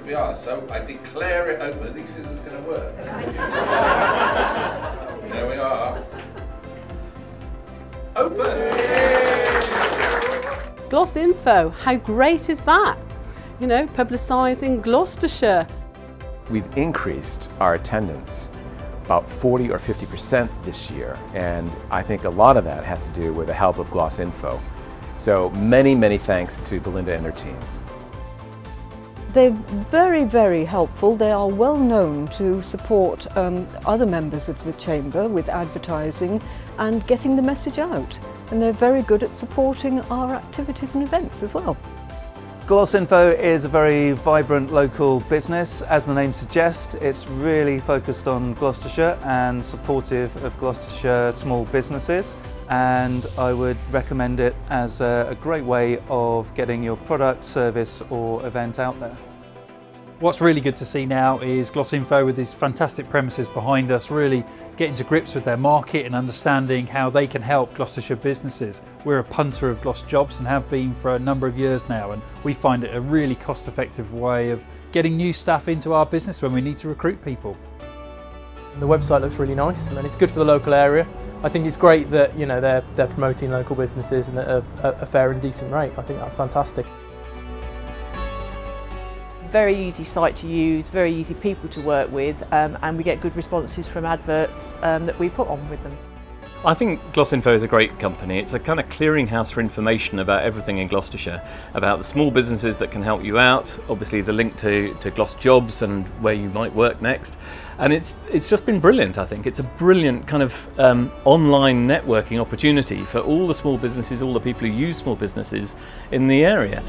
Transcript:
to be asked, so I declare it open. I think this is going to work. There we are. Open! Glos Info, how great is that? You know, publicising Gloucestershire. We've increased our attendance about 40 or 50% this year, and I think a lot of that has to do with the help of Glos Info. So many, many thanks to Belinda and her team. They're very, very helpful. They are well known to support other members of the Chamber with advertising and getting the message out. And they're very good at supporting our activities and events as well. Glos Info is a very vibrant local business. As the name suggests, it's really focused on Gloucestershire and supportive of Gloucestershire small businesses. And I would recommend it as a great way of getting your product, service or event out there. What's really good to see now is Glos Info, with these fantastic premises behind us, really getting to grips with their market and understanding how they can help Gloucestershire businesses. We're a punter of GlosJobs and have been for a number of years now, and we find it a really cost-effective way of getting new staff into our business when we need to recruit people. The website looks really nice and it's good for the local area. I think it's great that, you know, they're promoting local businesses and at a fair and decent rate. I think that's fantastic. Very easy site to use, very easy people to work with, and we get good responses from adverts that we put on with them. I think Glos Info is a great company. It's a kind of clearinghouse for information about everything in Gloucestershire, about the small businesses that can help you out, obviously the link to GlosJobs and where you might work next. And it's just been brilliant, I think. It's a brilliant kind of online networking opportunity for all the small businesses, all the people who use small businesses in the area.